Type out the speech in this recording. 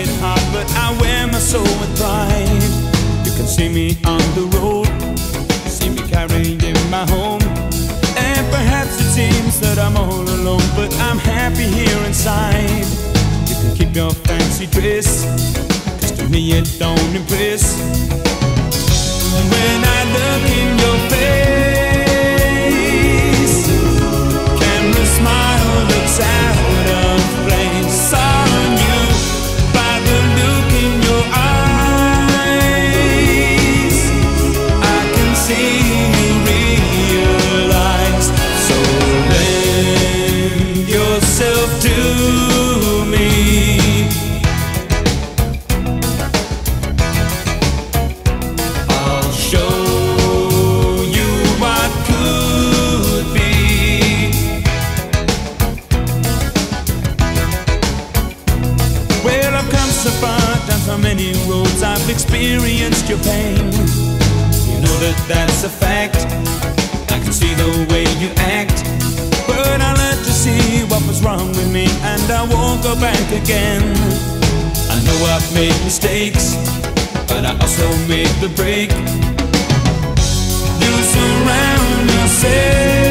it hard, but I wear my soul with pride. You can see me on the road, see me carrying my home, and perhaps it seems that I'm all alone, but I'm happy here inside. You can keep your fancy dress, 'cause to me it don't impress. When I look in your face, camera smile looks out of place. Saw you by the look in your eyes, I can see you realize. So lend yourself to me. Many roads I've experienced your pain. You know that that's a fact. I can see the way you act, but I learned to see what was wrong with me, and I won't go back again. I know I've made mistakes, but I also made the break. You surround yourself